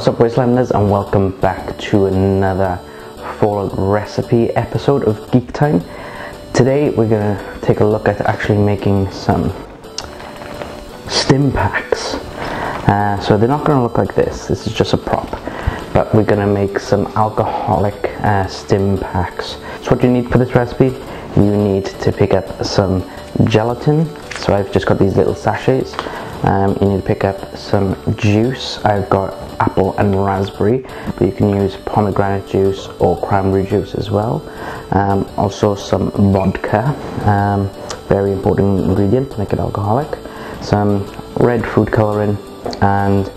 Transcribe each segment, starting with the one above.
What's up, Wastelanders, and welcome back to another Fallout recipe episode of Geek Time. Today we're going to take a look at actually making some Stimpaks. So they're not going to look like this, this is just a prop, but we're going to make some alcoholic Stimpaks. So what you need for this recipe, you need to pick up some gelatin, so I've just got these little sachets. You need to pick up some juice. I've got apple and raspberry, but you can use pomegranate juice or cranberry juice as well. Also some vodka, very important ingredient to make it alcoholic. Some red food coloring and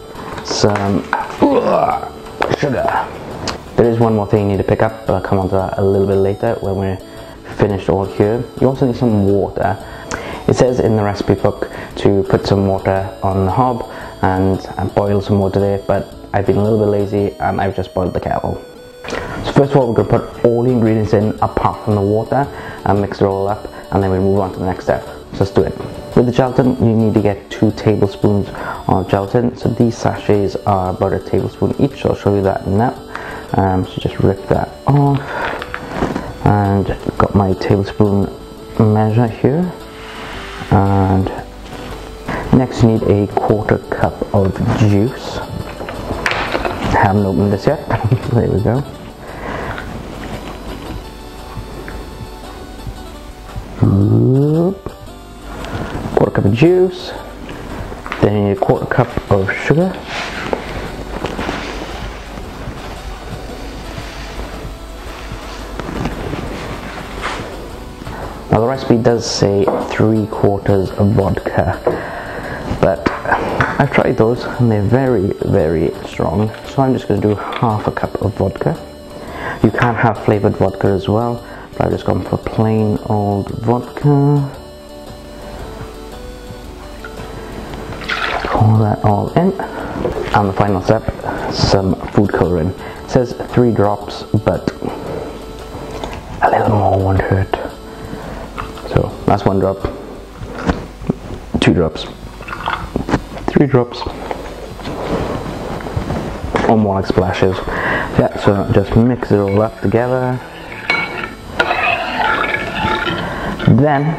some sugar. There is one more thing you need to pick up, but I'll come on to that a little bit later when we're finished all here. You also need some water. It says in the recipe book to put some water on the hob and boil some water there, but I've been a little bit lazy and I've just boiled the kettle. So first of all, we're going to put all the ingredients in apart from the water and mix it all up, and then we move on to the next step. So let's do it. With the gelatin, you need to get 2 tablespoons of gelatin. So these sachets are about 1 tablespoon each, so I'll show you that now. So just rip that off, and got my tablespoon measure here. And next you need 1/4 cup of juice. I haven't opened this yet. There we go. Oop. 1/4 cup of juice. Then you need 1/4 cup of sugar. Now the recipe does say 3/4 of vodka, but I've tried those and they're very, very strong, so I'm just going to do 1/2 cup of vodka. You can have flavoured vodka as well, but I've just gone for plain old vodka. Pour that all in, and the final step, some food colouring. It says 3 drops, but a little more won't hurt. So that's 1 drop, 2 drops, 3 drops, or more like splashes. Yeah, so just mix it all up together. Then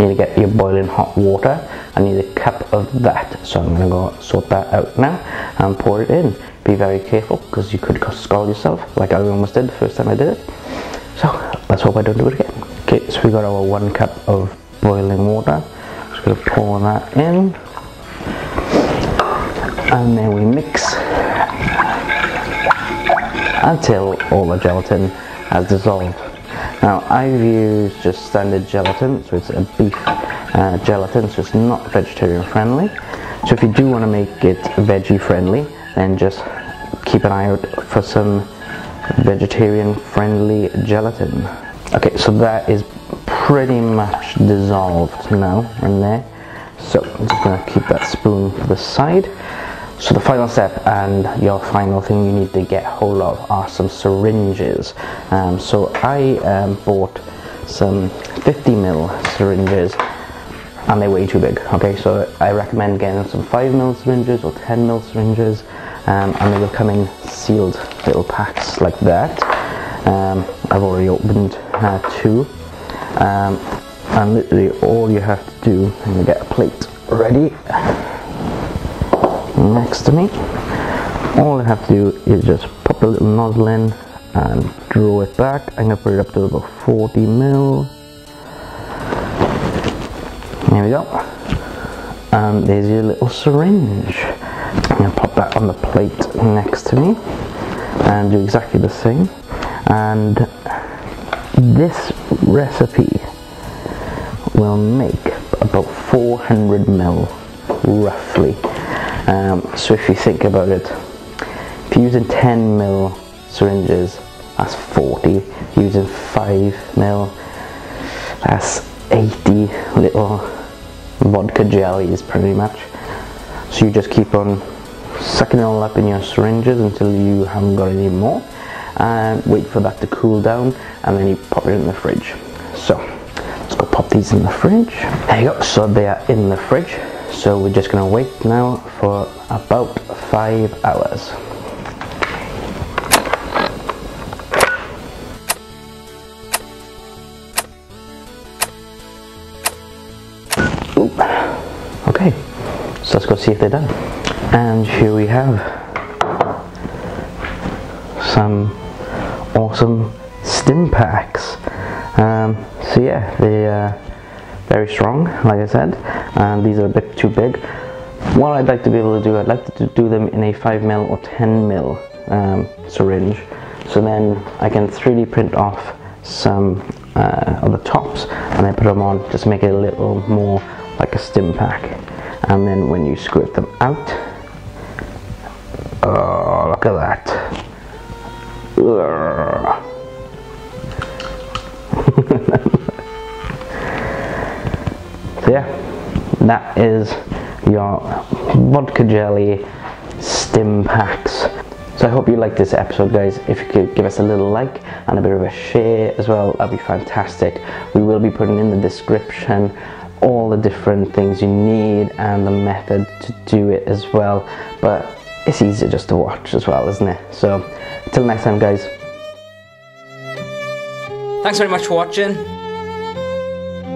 you need to get your boiling hot water. I need 1 cup of that, so I'm going to go sort that out now and pour it in. Be very careful because you could scald yourself like I almost did the first time I did it. So let's hope I don't do it again. Okay, so we got our 1 cup of boiling water. Just going to pour that in, and then we mix until all the gelatin has dissolved. Now I've used just standard gelatin, so it's a beef gelatin, so it's not vegetarian friendly. So if you do want to make it veggie friendly, then just keep an eye out for some vegetarian friendly gelatin. Okay, so that is pretty much dissolved now in there. So I'm just going to keep that spoon to the side. So the final step and your final thing you need to get hold of are some syringes. So I bought some 50 ml syringes, and they're way too big. Okay, so I recommend getting some 5 ml syringes or 10 ml syringes, and they will come in sealed little packs like that. I've already opened 2, and literally all you have to do, and you get a plate ready next to me, all I have to do is just pop the little nozzle in and draw it back. I'm going to put it up to about 40 ml. There we go, and there's your little syringe. I'm going to pop that on the plate next to me and do exactly the same. And this recipe will make about 400 ml roughly. So if you think about it, if you're using 10 ml syringes, that's 40. If you're using 5 ml, that's 80 little vodka jellies pretty much. So you just keep on sucking it all up in your syringes until you haven't got any more. And wait for that to cool down, and then you pop it in the fridge. So let's go pop these in the fridge. There you go, so they are in the fridge. So we're just gonna wait now for about 5 hours. Oop. Okay, so let's go see if they're done. And here we have some awesome Stimpaks. So yeah, they're very strong, like I said, and these are a bit too big. What I'd like to be able to do, I'd like to do them in a 5mm or 10mm syringe, so then I can 3D print off some of the tops and then put them on, just make it a little more like a Stimpak. And then when you squirt them out, oh, look at that. So yeah, that is your vodka jelly Stimpaks. So I hope you liked this episode, guys. If you could give us a little like and a bit of a share as well, that'd be fantastic. We will be putting in the description all the different things you need and the method to do it as well, but it's easier just to watch as well, isn't it? So till next time, guys. Thanks very much for watching.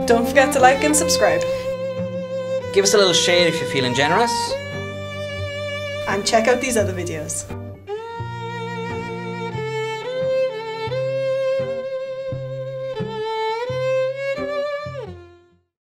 Don't forget to like and subscribe. Give us a little share if you're feeling generous. And check out these other videos.